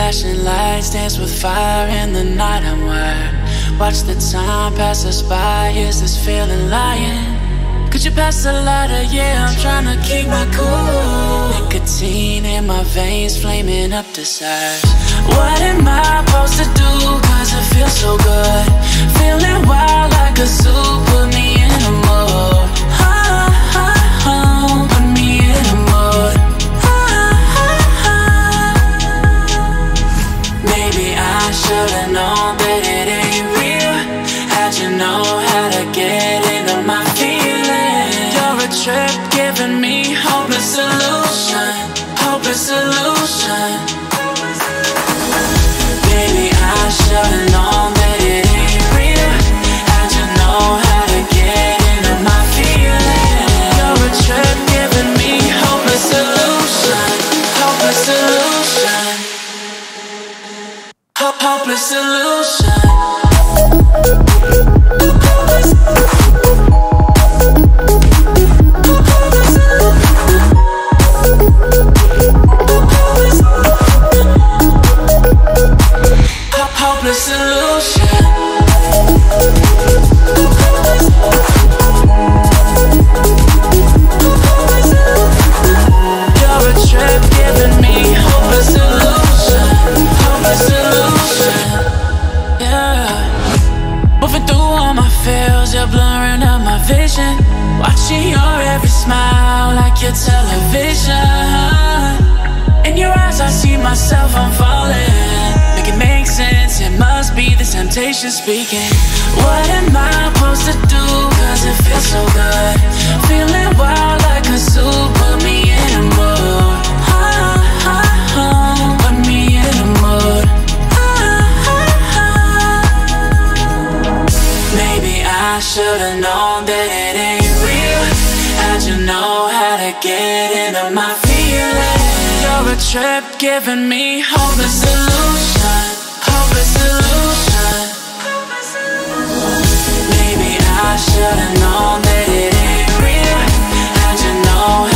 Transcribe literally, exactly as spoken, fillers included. Flashing lights dance with fire in the night. I'm wired. Watch the time pass us by. Is this feeling lying? Could you pass the lighter? Yeah, I'm trying to keep my cool. Nicotine in my veins, flaming up the sides. What am I supposed to do? Cause it feels so good. Feeling wild like a zoo. Put me in a mood. Oh, oh, oh. Put me in a mood. I should've known that it ain't real. How'd you know how to get into my feelings? You're a trip giving me hopeless illusion. Hopeless illusion. Baby, I should've known that it ain't real. How'd you know how to get into my feelings? You're a trip giving me hopeless illusion. Hopeless illusion. Hopeless illusion. Watching your every smile like your television. In your eyes I see myself, I'm falling. Make it make sense, it must be the temptation speaking. What am I supposed to do? Cause it feels so good. Feeling wild like a zoo, put me in a mood. Oh, oh, oh, put me in a mood. Oh, oh, oh. Maybe I should've known that it ain't. How'd you know how to get into my feelings? You're a trip giving me hopeless illusion. Hopeless illusion. Maybe I should've known that it ain't real. How'd you know